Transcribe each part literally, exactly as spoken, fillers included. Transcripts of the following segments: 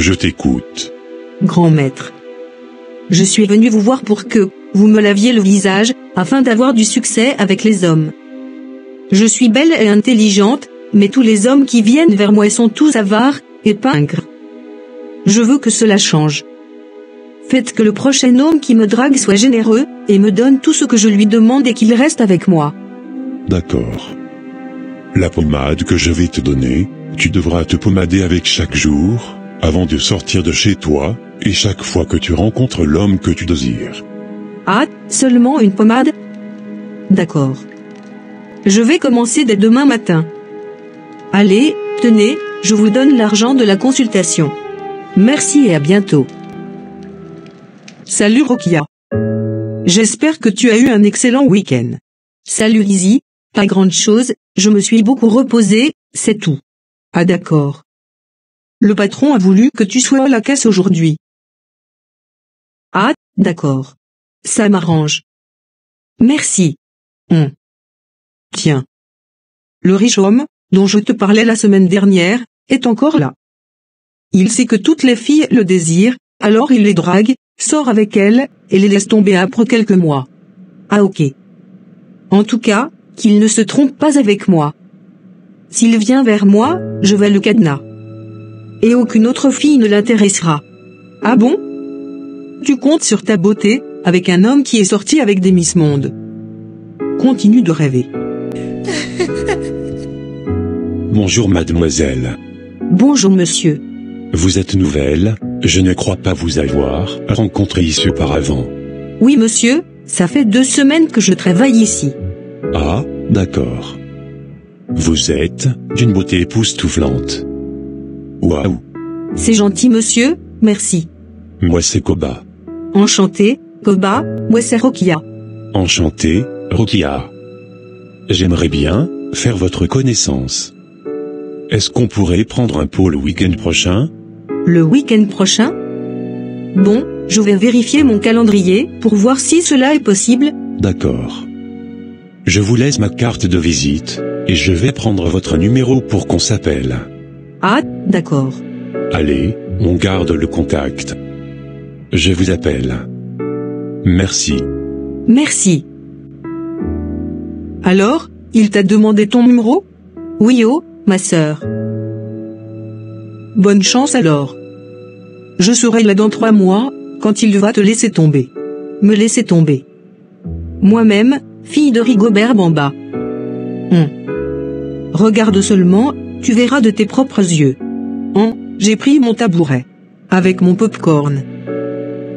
Je t'écoute. Grand maître. Je suis venu vous voir pour que vous me laviez le visage, afin d'avoir du succès avec les hommes. Je suis belle et intelligente, mais tous les hommes qui viennent vers moi sont tous avares, et pingres. Je veux que cela change. Faites que le prochain homme qui me drague soit généreux, et me donne tout ce que je lui demande et qu'il reste avec moi. D'accord. La pommade que je vais te donner, tu devras te pommader avec chaque jour, avant de sortir de chez toi, et chaque fois que tu rencontres l'homme que tu désires. Ah, seulement une pommade? D'accord. Je vais commencer dès demain matin. Allez, tenez, je vous donne l'argent de la consultation. Merci et à bientôt. Salut Rokia. J'espère que tu as eu un excellent week-end. Salut Lizzie, pas grande chose, je me suis beaucoup reposée, c'est tout. Ah d'accord. Le patron a voulu que tu sois à la caisse aujourd'hui. Ah, d'accord. Ça m'arrange. Merci. Hum. Tiens. Le riche homme, dont je te parlais la semaine dernière, est encore là. Il sait que toutes les filles le désirent, alors il les drague, sort avec elles, et les laisse tomber après quelques mois. Ah ok. En tout cas, qu'il ne se trompe pas avec moi. S'il vient vers moi, je vais le cadenas. Et aucune autre fille ne l'intéressera. Ah bon? Tu comptes sur ta beauté, avec un homme qui est sorti avec des Miss Monde. Continue de rêver. Bonjour mademoiselle. Bonjour monsieur. Vous êtes nouvelle, je ne crois pas vous avoir rencontré ici auparavant. Oui monsieur, ça fait deux semaines que je travaille ici. Ah, d'accord. Vous êtes d'une beauté époustouflante. Waouh. C'est gentil monsieur, merci. Moi c'est Koba. Enchanté, Koba, moi c'est Rokia. Enchanté, Rokia. J'aimerais bien faire votre connaissance. Est-ce qu'on pourrait prendre un pot le week-end prochain? Le week-end prochain? Bon, je vais vérifier mon calendrier pour voir si cela est possible. D'accord. Je vous laisse ma carte de visite, et je vais prendre votre numéro pour qu'on s'appelle. Ah, d'accord. Allez, on garde le contact. Je vous appelle. Merci. Merci. Alors, il t'a demandé ton numéro? Oui, oh, ma sœur. Bonne chance alors. Je serai là dans trois mois, quand il va te laisser tomber. Me laisser tomber. Moi-même, fille de Rigobert Bamba. Hum. Regarde seulement, tu verras de tes propres yeux. Hum, j'ai pris mon tabouret. Avec mon popcorn.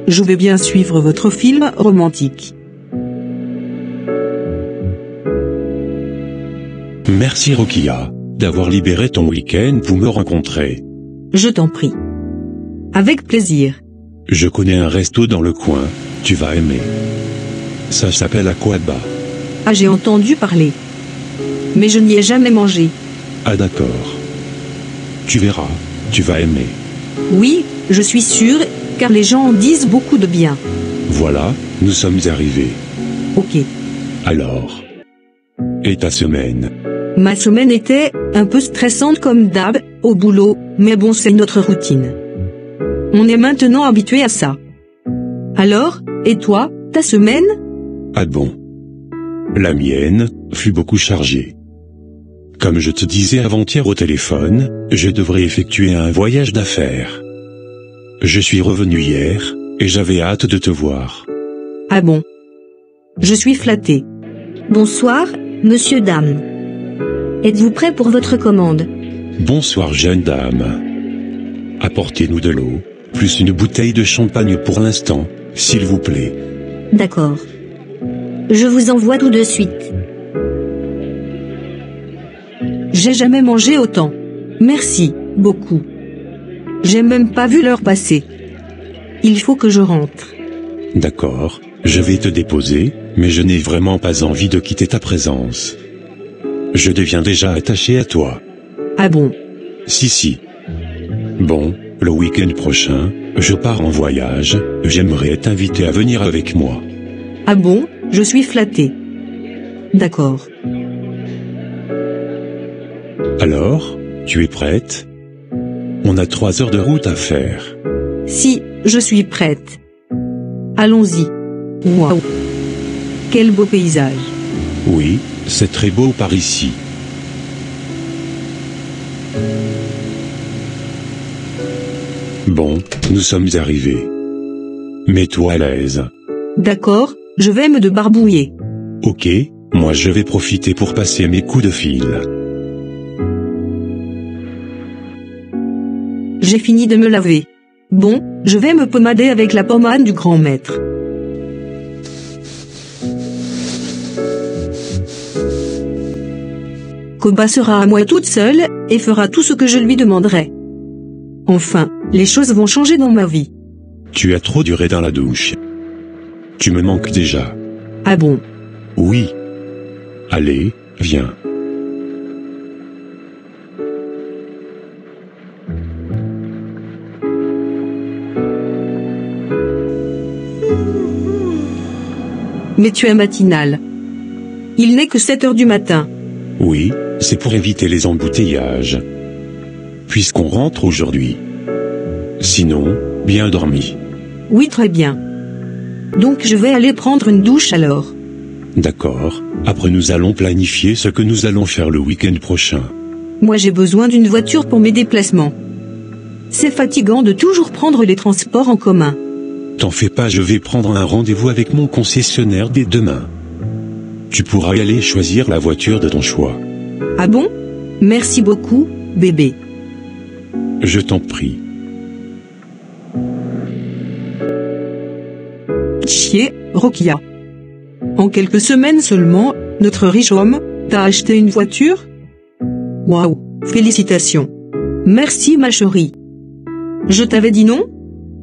Je vais bien suivre votre film romantique. Merci Rokia, d'avoir libéré ton week-end pour me rencontrer. Je t'en prie. Avec plaisir. Je connais un resto dans le coin, tu vas aimer. Ça s'appelle Akwaba. Ah, j'ai entendu parler. Mais je n'y ai jamais mangé. Ah d'accord. Tu verras, tu vas aimer. Oui, je suis sûre, car les gens en disent beaucoup de bien. Voilà, nous sommes arrivés. Ok. Alors. Et ta semaine? Ma semaine était un peu stressante comme d'hab, au boulot, mais bon, c'est notre routine. On est maintenant habitué à ça. Alors, et toi, ta semaine? Ah bon? La mienne fut beaucoup chargée. Comme je te disais avant-hier au téléphone, je devrais effectuer un voyage d'affaires. Je suis revenu hier, et j'avais hâte de te voir. Ah bon? Je suis flattée. Bonsoir, monsieur dame. Êtes-vous prêt pour votre commande? Bonsoir jeune dame. Apportez-nous de l'eau, plus une bouteille de champagne pour l'instant, s'il vous plaît. D'accord. Je vous envoie tout de suite. J'ai jamais mangé autant. Merci, beaucoup. J'ai même pas vu l'heure passer. Il faut que je rentre. D'accord, je vais te déposer, mais je n'ai vraiment pas envie de quitter ta présence. Je deviens déjà attaché à toi. Ah bon? Si si. Bon, le week-end prochain, je pars en voyage, j'aimerais t'inviter à venir avec moi. Ah bon? Je suis flattée. D'accord. Alors, tu es prête ? On a trois heures de route à faire. Si, je suis prête. Allons-y. Waouh! Quel beau paysage! Oui, c'est très beau par ici. Bon, nous sommes arrivés. Mets-toi à l'aise. D'accord, je vais me débarbouiller. Ok, moi je vais profiter pour passer mes coups de fil. J'ai fini de me laver. Bon, je vais me pommader avec la pommade du grand maître. Koba sera à moi toute seule, et fera tout ce que je lui demanderai. Enfin, les choses vont changer dans ma vie. Tu as trop duré dans la douche. Tu me manques déjà. Ah bon? Oui. Allez, viens. Mais tu es matinale. Il n'est que sept heures du matin. Oui, c'est pour éviter les embouteillages. Puisqu'on rentre aujourd'hui. Sinon, bien dormi. Oui, très bien. Donc je vais aller prendre une douche alors. D'accord. Après nous allons planifier ce que nous allons faire le week-end prochain. Moi j'ai besoin d'une voiture pour mes déplacements. C'est fatigant de toujours prendre les transports en commun. T'en fais pas, je vais prendre un rendez-vous avec mon concessionnaire dès demain. Tu pourras y aller choisir la voiture de ton choix. Ah bon? Merci beaucoup, bébé. Je t'en prie. Chier, Rokia. En quelques semaines seulement, notre riche homme t'a acheté une voiture? Waouh, félicitations. Merci ma chérie. Je t'avais dit non?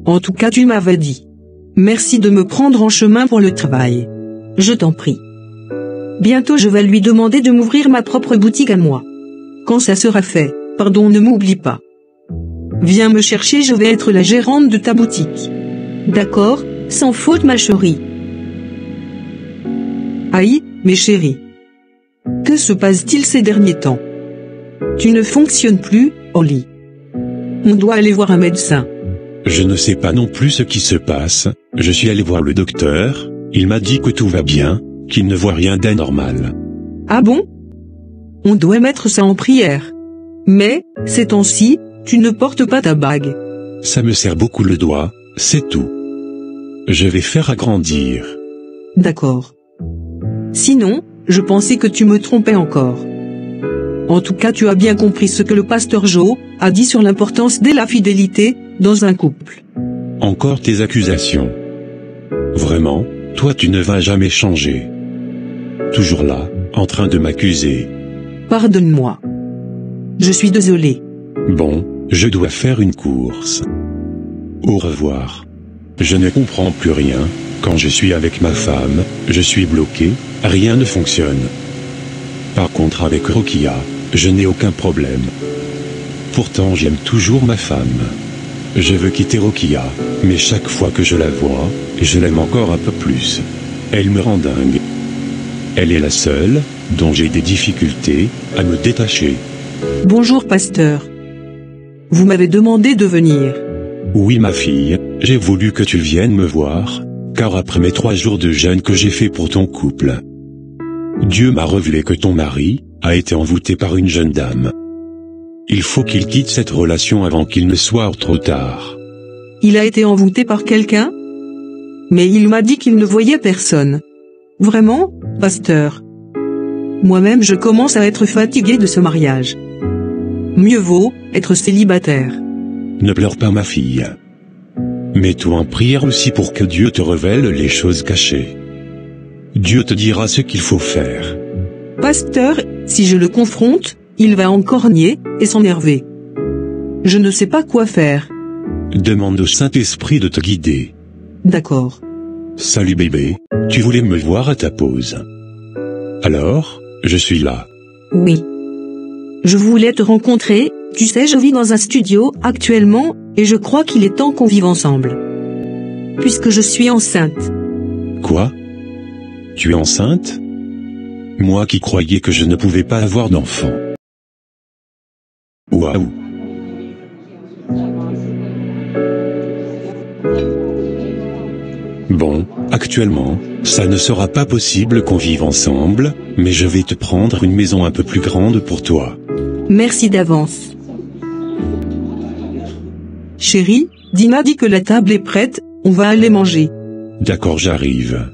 En tout cas tu m'avais dit. Merci de me prendre en chemin pour le travail. Je t'en prie. Bientôt je vais lui demander de m'ouvrir ma propre boutique à moi. Quand ça sera fait, pardon, ne m'oublie pas. Viens me chercher, je vais être la gérante de ta boutique. D'accord, sans faute ma chérie. Aïe, mes chéris. Que se passe-t-il ces derniers temps? Tu ne fonctionnes plus, Oli. On doit aller voir un médecin. Je ne sais pas non plus ce qui se passe, je suis allé voir le docteur, il m'a dit que tout va bien, qu'il ne voit rien d'anormal. Ah bon? On doit mettre ça en prière. Mais, ces temps-ci, tu ne portes pas ta bague. Ça me serre beaucoup le doigt, c'est tout. Je vais faire agrandir. D'accord. Sinon, je pensais que tu me trompais encore. En tout cas, tu as bien compris ce que le pasteur Joe a dit sur l'importance de la fidélité dans un couple. Encore tes accusations. Vraiment, toi tu ne vas jamais changer. Toujours là, en train de m'accuser. Pardonne-moi. Je suis désolée. Bon, je dois faire une course. Au revoir. Je ne comprends plus rien. Quand je suis avec ma femme, je suis bloqué, rien ne fonctionne. Par contre avec Rokia, je n'ai aucun problème. Pourtant j'aime toujours ma femme. Je veux quitter Rokia, mais chaque fois que je la vois, je l'aime encore un peu plus. Elle me rend dingue. Elle est la seule, dont j'ai des difficultés, à me détacher. Bonjour pasteur. Vous m'avez demandé de venir. Oui ma fille, j'ai voulu que tu viennes me voir, car après mes trois jours de jeûne que j'ai fait pour ton couple, Dieu m'a révélé que ton mari a été envoûté par une jeune dame. Il faut qu'il quitte cette relation avant qu'il ne soit trop tard. Il a été envoûté par quelqu'un? Mais il m'a dit qu'il ne voyait personne. Vraiment, pasteur? Moi-même je commence à être fatigué de ce mariage. Mieux vaut être célibataire. Ne pleure pas ma fille. Mets-toi en prière aussi pour que Dieu te révèle les choses cachées. Dieu te dira ce qu'il faut faire. Pasteur, si je le confronte, il va encore nier et s'énerver. Je ne sais pas quoi faire. Demande au Saint-Esprit de te guider. D'accord. Salut bébé, tu voulais me voir à ta pause. Alors, je suis là. Oui. Je voulais te rencontrer, tu sais je vis dans un studio actuellement, et je crois qu'il est temps qu'on vive ensemble. Puisque je suis enceinte. Quoi? Tu es enceinte? Moi qui croyais que je ne pouvais pas avoir d'enfant. Waouh! Bon, actuellement, ça ne sera pas possible qu'on vive ensemble, mais je vais te prendre une maison un peu plus grande pour toi. Merci d'avance. Chérie, Dina dit que la table est prête, on va aller manger. D'accord, j'arrive.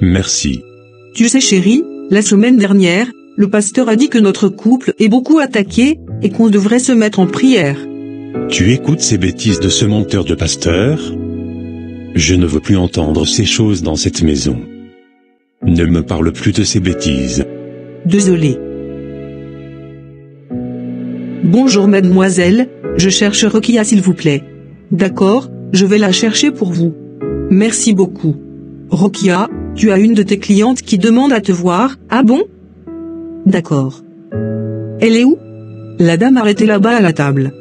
Merci. Tu sais chérie, la semaine dernière, le pasteur a dit que notre couple est beaucoup attaqué, et qu'on devrait se mettre en prière. Tu écoutes ces bêtises de ce menteur de pasteur ? Je ne veux plus entendre ces choses dans cette maison. Ne me parle plus de ces bêtises. Désolé. Bonjour mademoiselle, je cherche Rokia s'il vous plaît. D'accord, je vais la chercher pour vous. Merci beaucoup. Rokia, tu as une de tes clientes qui demande à te voir, ah bon ? D'accord. Elle est où ? La dame arrêtée là-bas à la table.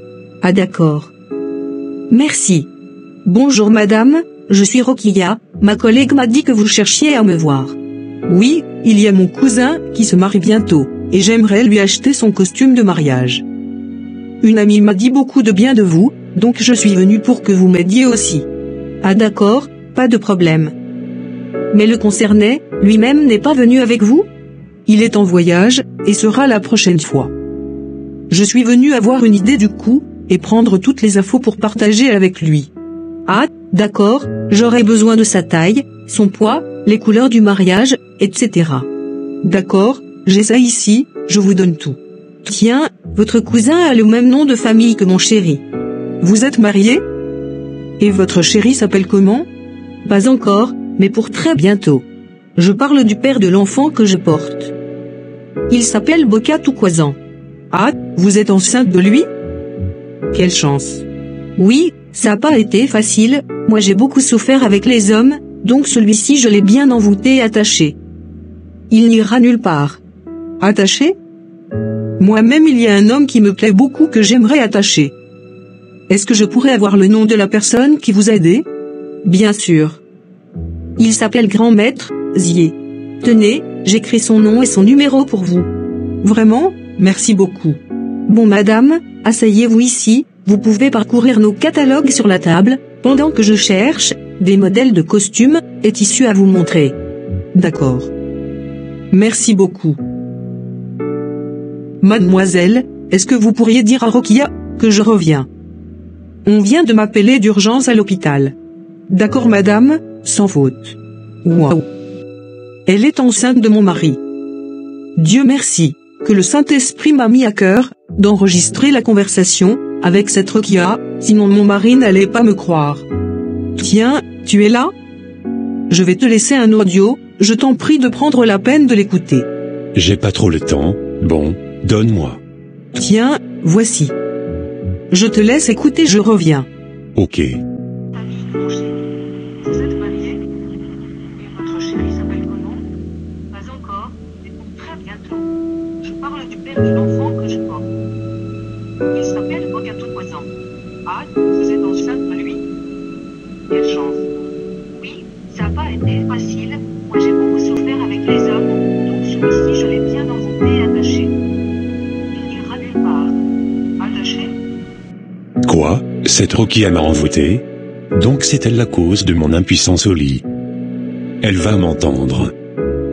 Ah d'accord. Merci. Bonjour madame, je suis Rokia, ma collègue m'a dit que vous cherchiez à me voir. Oui, il y a mon cousin qui se marie bientôt, et j'aimerais lui acheter son costume de mariage. Une amie m'a dit beaucoup de bien de vous, donc je suis venue pour que vous m'aidiez aussi. Ah d'accord, pas de problème. Mais le concerné, lui-même n'est pas venu avec vous ? Il est en voyage, et sera la prochaine fois. Je suis venu avoir une idée du coup, et prendre toutes les infos pour partager avec lui. Ah, d'accord, j'aurai besoin de sa taille, son poids, les couleurs du mariage, et cetera. D'accord, j'ai ça ici, je vous donne tout. Tiens, votre cousin a le même nom de famille que mon chéri. Vous êtes mariés ? Et votre chéri s'appelle comment ? Pas encore, mais pour très bientôt. Je parle du père de l'enfant que je porte. Il s'appelle Boka Toukoisan. Ah, vous êtes enceinte de lui ? Quelle chance. Oui, ça n'a pas été facile, moi j'ai beaucoup souffert avec les hommes, donc celui-ci je l'ai bien envoûté et attaché. Il n'ira nulle part. Attaché ? Moi-même il y a un homme qui me plaît beaucoup que j'aimerais attacher. Est-ce que je pourrais avoir le nom de la personne qui vous a aidé ? Bien sûr. Il s'appelle Grand Maître Zier. Tenez, j'écris son nom et son numéro pour vous. Vraiment ? Merci beaucoup. Bon madame, asseyez-vous ici, vous pouvez parcourir nos catalogues sur la table, pendant que je cherche des modèles de costumes et tissus à vous montrer. D'accord. Merci beaucoup. Mademoiselle, est-ce que vous pourriez dire à Rokia que je reviens? On vient de m'appeler d'urgence à l'hôpital. D'accord madame, sans faute. Waouh. Elle est enceinte de mon mari. Dieu merci. Que le Saint-Esprit m'a mis à cœur d'enregistrer la conversation avec cette Rokia, sinon mon mari n'allait pas me croire. Tiens, tu es là ? Je vais te laisser un audio, je t'en prie de prendre la peine de l'écouter. J'ai pas trop le temps, bon, donne-moi. Tiens, voici. Je te laisse écouter, je reviens. Ok. Cette Rokia m'a envoûté, donc c'est elle la cause de mon impuissance au lit. Elle va m'entendre.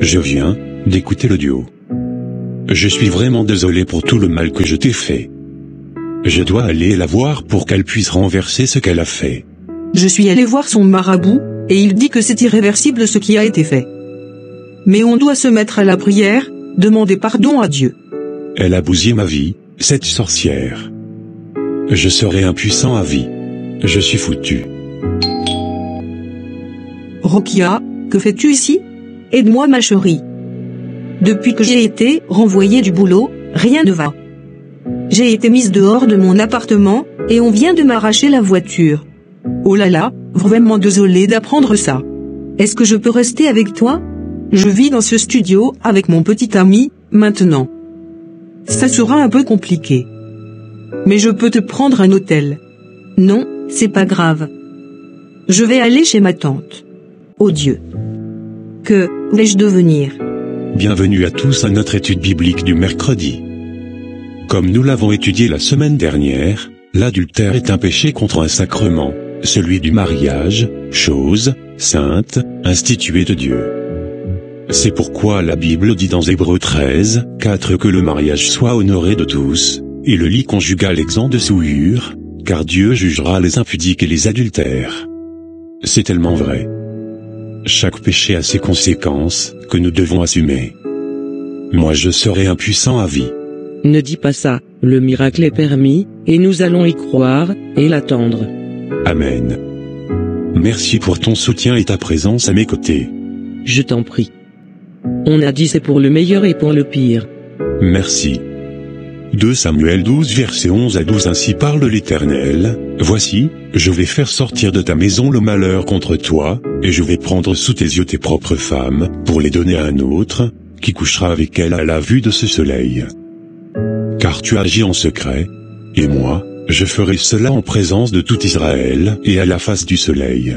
Je viens d'écouter l'audio. Je suis vraiment désolé pour tout le mal que je t'ai fait. Je dois aller la voir pour qu'elle puisse renverser ce qu'elle a fait. Je suis allé voir son marabout, et il dit que c'est irréversible ce qui a été fait. Mais on doit se mettre à la prière, demander pardon à Dieu. Elle a bousillé ma vie, cette sorcière. Je serai impuissant à vie. Je suis foutu. Rokia, que fais-tu ici ? Aide-moi ma chérie. Depuis que j'ai été renvoyée du boulot, rien ne va. J'ai été mise dehors de mon appartement, et on vient de m'arracher la voiture. Oh là là, vraiment désolée d'apprendre ça. Est-ce que je peux rester avec toi ? Je vis dans ce studio avec mon petit ami, maintenant. Ça sera un peu compliqué. Mais je peux te prendre un hôtel. Non, c'est pas grave. Je vais aller chez ma tante. Oh Dieu. Que vais-je devenir ? Bienvenue à tous à notre étude biblique du mercredi. Comme nous l'avons étudié la semaine dernière, l'adultère est un péché contre un sacrement, celui du mariage, chose sainte, instituée de Dieu. C'est pourquoi la Bible dit dans Hébreux treize, quatre que le mariage soit honoré de tous, et le lit conjugal exempt de souillure, car Dieu jugera les impudiques et les adultères. C'est tellement vrai. Chaque péché a ses conséquences, que nous devons assumer. Moi je serai impuissant à vie. Ne dis pas ça, le miracle est permis, et nous allons y croire, et l'attendre. Amen. Merci pour ton soutien et ta présence à mes côtés. Je t'en prie. On a dit c'est pour le meilleur et pour le pire. Merci. deux Samuel douze versets onze à douze. Ainsi parle l'Éternel, voici, je vais faire sortir de ta maison le malheur contre toi, et je vais prendre sous tes yeux tes propres femmes, pour les donner à un autre, qui couchera avec elles à la vue de ce soleil. Car tu agis en secret, et moi, je ferai cela en présence de tout Israël et à la face du soleil.